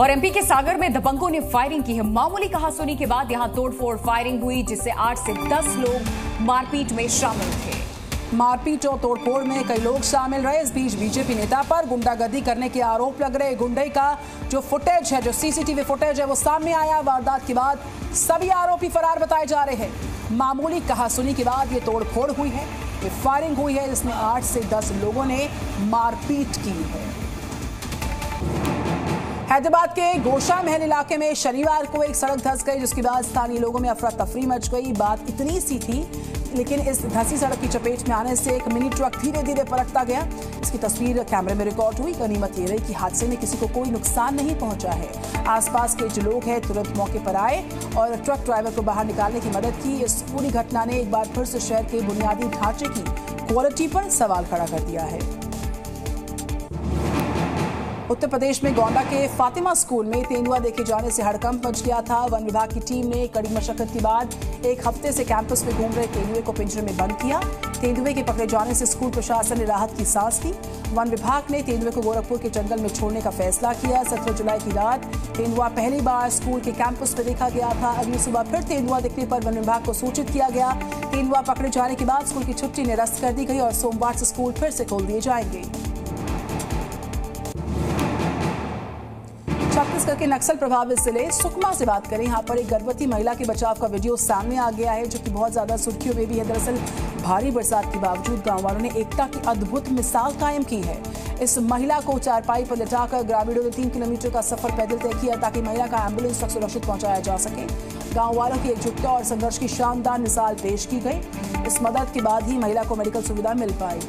और एमपी के सागर में दबंगों ने फायरिंग की है। मामूली कहासुनी के बाद यहां तोड़फोड़ फायरिंग हुई, जिससे 8 से 10 लोग मारपीट में शामिल थे। मारपीट और तोड़फोड़ में कई लोग शामिल रहे। इस बीच बीजेपी नेता पर गुंडागर्दी करने के आरोप लग रहे गुंडे का जो फुटेज है, जो सीसीटीवी फुटेज है, वो सामने आया। वारदात के बाद सभी आरोपी फरार बताए जा रहे हैं। मामूली कहासुनी के बाद ये तोड़फोड़ हुई है, ये फायरिंग हुई है, जिसमें 8 से 10 लोगों ने मारपीट की है। हैदराबाद के गोशा महल इलाके में शनिवार को एक सड़क धंस गई, जिसके बाद स्थानीय लोगों में अफरा तफरी मच गई। बात इतनी सी थी, लेकिन इस धंसी सड़क की चपेट में आने से एक मिनी ट्रक धीरे धीरे पलटता गया। इसकी तस्वीर कैमरे में रिकॉर्ड हुई। गनीमत ये रही कि हादसे में किसी को कोई नुकसान नहीं पहुंचा है। आसपास के जो लोग हैं तुरंत मौके पर आए और ट्रक ड्राइवर को बाहर निकालने की मदद की। इस पूरी घटना ने एक बार फिर से शहर के बुनियादी ढांचे की क्वालिटी पर सवाल खड़ा कर दिया है। उत्तर प्रदेश में गोंडा के फातिमा स्कूल में तेंदुआ देखे जाने से हड़कंप मच गया था। वन विभाग की टीम ने कड़ी मशक्कत के बाद एक हफ्ते से कैंपस में घूम रहे तेंदुए को पिंजरे में बंद किया। तेंदुए के पकड़े जाने से स्कूल प्रशासन ने राहत की सांस ली। वन विभाग ने तेंदुए को गोरखपुर के जंगल में छोड़ने का फैसला किया। 17 जुलाई की रात तेंदुआ पहली बार स्कूल के कैंपस में देखा गया था। अगली सुबह फिर तेंदुआ दिखने पर वन विभाग को सूचित किया गया। तेंदुआ पकड़े जाने के बाद स्कूल की छुट्टी निरस्त कर दी गई और सोमवार से स्कूल फिर से खोल दिए जाएंगे। छत्तीसगढ़ के नक्सल प्रभावित जिले सुकमा से बात करें, यहाँ पर एक गर्भवती महिला के बचाव का वीडियो सामने आ गया है, जो कि बहुत ज्यादा सुर्खियों में भी है। दरअसल भारी बरसात के बावजूद गाँव वालों ने एकता की अद्भुत मिसाल कायम की है। इस महिला को चारपाई पर लिटाकर ग्रामीणों ने 3 किलोमीटर का सफर पैदल तय किया, ताकि महिला का एम्बुलेंस तक सुरक्षित पहुंचाया जा सके। गाँव वालों की एकजुटता और संघर्ष की शानदार मिसाल पेश की गई। इस मदद के बाद ही महिला को मेडिकल सुविधा मिल पाई।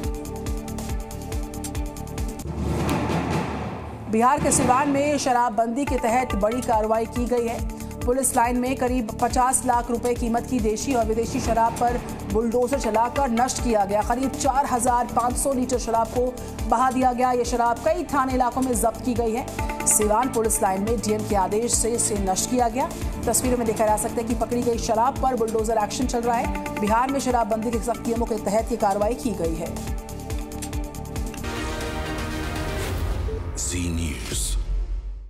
बिहार के सिवान में शराबबंदी के तहत बड़ी कार्रवाई की गई है। पुलिस लाइन में करीब 50 लाख रुपए कीमत की देशी और विदेशी शराब पर बुलडोजर चलाकर नष्ट किया गया। करीब 4500 लीटर शराब को बहा दिया गया। ये शराब कई थाने इलाकों में जब्त की गई है। सिवान पुलिस लाइन में डीएम के आदेश से इसे नष्ट किया गया। तस्वीरों में देखा जा सकता है कि पकड़ी गई शराब पर बुलडोजर एक्शन चल रहा है। बिहार में शराबबंदी के सख्त नियमों के तहत ये कार्रवाई की गई है।